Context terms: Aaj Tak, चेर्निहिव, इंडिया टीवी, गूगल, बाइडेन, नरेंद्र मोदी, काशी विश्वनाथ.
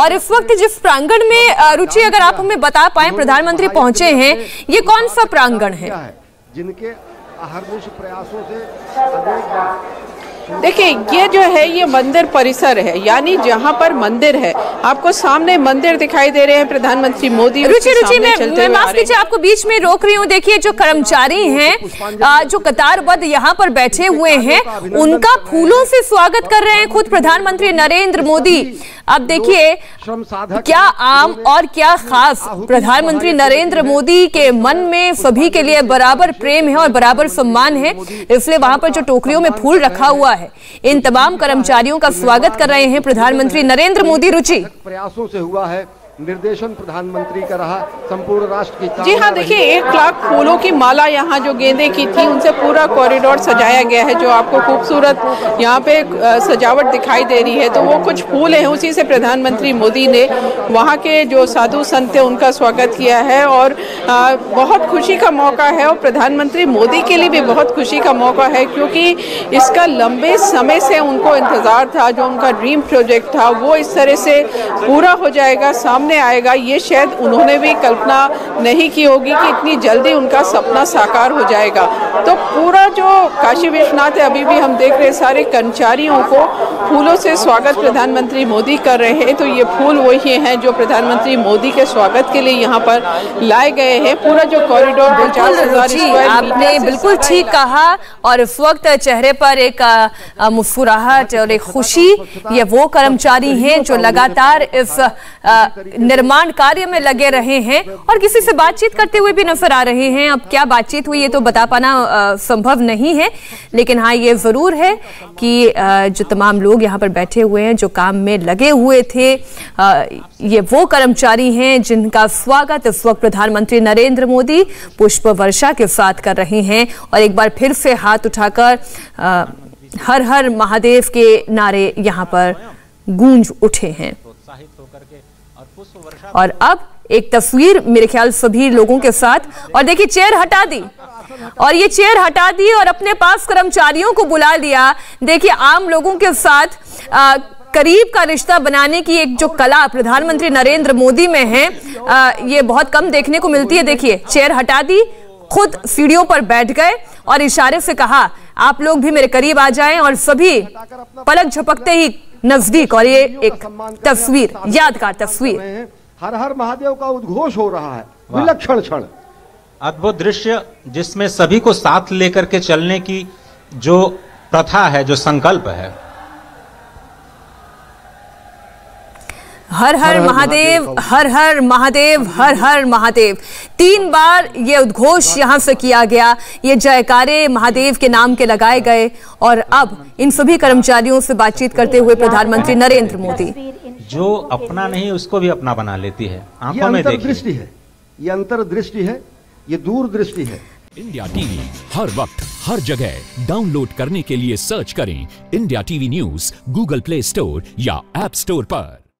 और इस वक्त जिस प्रांगण में, रुचि अगर आप हमें बता पाए, प्रधानमंत्री पहुंचे हैं, ये कौन सा प्रांगण है? जिनके अहर्निश प्रयासों से देखिए, ये जो है ये मंदिर परिसर है, यानी जहाँ पर मंदिर है आपको सामने मंदिर दिखाई दे रहे हैं प्रधानमंत्री मोदी। रुचि मैं माफ कीजिए आपको बीच में रोक रही हूँ। देखिए जो कर्मचारी हैं, जो कतारबद्ध यहाँ पर बैठे हुए हैं, उनका फूलों से स्वागत कर रहे हैं खुद प्रधानमंत्री नरेंद्र मोदी। अब देखिए क्या आम और क्या खास, प्रधानमंत्री नरेंद्र मोदी के मन में सभी के लिए बराबर प्रेम है और बराबर सम्मान है, इसलिए वहाँ पर जो टोकरियों में फूल रखा हुआ है, इन तमाम कर्मचारियों का स्वागत कर रहे हैं प्रधानमंत्री नरेंद्र मोदी। रुचि प्रयासों से हुआ है, निर्देशन प्रधानमंत्री का रहा, संपूर्ण राष्ट्र की। जी हाँ, देखिए 1 लाख फूलों की माला यहाँ जो गेंदे की थी उनसे पूरा कॉरिडोर सजाया गया है। जो आपको खूबसूरत यहाँ पे सजावट दिखाई दे रही है तो वो कुछ फूल हैं, उसी से प्रधानमंत्री मोदी ने वहाँ के जो साधु संत थे उनका स्वागत किया है। और बहुत खुशी का मौका है और प्रधानमंत्री मोदी के लिए भी बहुत खुशी का मौका है, क्योंकि इसका लंबे समय से उनको इंतज़ार था। जो उनका ड्रीम प्रोजेक्ट था वो इस तरह से पूरा हो जाएगा, सामने आएगा, ये शायद उन्होंने भी कल्पना नहीं की होगी कि इतनी जल्दी उनका सपना साकार हो जाएगा। तो पूरा जो काशी विश्वनाथ है, अभी भी हम देख रहे हैं, सारे कर्मचारियों को फूलों से स्वागत प्रधानमंत्री मोदी कर रहे हैं। तो ये फूल वही हैं जो प्रधानमंत्री मोदी के स्वागत के लिए यहाँ पर लाए गए हैं। पूरा जो कॉरिडोर 50,000 आपने बिल्कुल ठीक कहा, और इस वक्त चेहरे पर एक मुस्कुराहट और एक खुशी, ये वो कर्मचारी हैं जो लगातार इस निर्माण कार्य में लगे रहे हैं और किसी से बातचीत करते हुए भी नजर आ रहे हैं। अब क्या बातचीत हुई ये तो बता पाना संभव नहीं है, लेकिन हाँ ये जरूर है कि जो तमाम लोग यहाँ पर बैठे हुए हैं, जो काम में लगे हुए थे, ये वो कर्मचारी हैं जिनका स्वागत इस वक्त प्रधानमंत्री नरेंद्र मोदी पुष्प वर्षा के साथ कर रहे हैं और एक बार फिर से हाथ उठाकर हर हर महादेव के नारे यहाँ पर गूंज उठे हैं। और अब एक तस्वीर मेरे ख्याल सभी लोगों के साथ, और देखिए चेयर हटा दी, और ये चेयर हटा दी और अपने पास कर्मचारियों को बुला लिया। देखिए आम लोगों के साथ करीब का रिश्ता बनाने की एक जो कला प्रधानमंत्री नरेंद्र मोदी में है, ये बहुत कम देखने को मिलती है। देखिए चेयर हटा दी, खुद सीढ़ियों पर बैठ गए और इशारे से कहा आप लोग भी मेरे करीब आ जाएं, और सभी पलक झपकते ही नजदीक। और ये एक तस्वीर, यादगार तस्वीर, हर हर महादेव का उद्घोष हो रहा है। विलक्षण क्षण, अद्भुत दृश्य, जिसमें सभी को साथ लेकर के चलने की जो प्रथा है, जो संकल्प है। हर हर महादेव, हर हर महादेव, हर हर महादेव, 3 बार ये उद्घोष यहाँ से किया गया। ये जयकारे महादेव के नाम के लगाए गए और अब इन सभी कर्मचारियों से बातचीत करते हुए प्रधानमंत्री नरेंद्र मोदी, जो अपना नहीं उसको भी अपना बना लेती है, आंखों में देखिए, है ये अंतर्दृष्टि है, ये दूरदृष्टि है। इंडिया टीवी हर वक्त हर जगह डाउनलोड करने के लिए सर्च करें इंडिया टीवी news गूगल Play Store या ऐप स्टोर पर।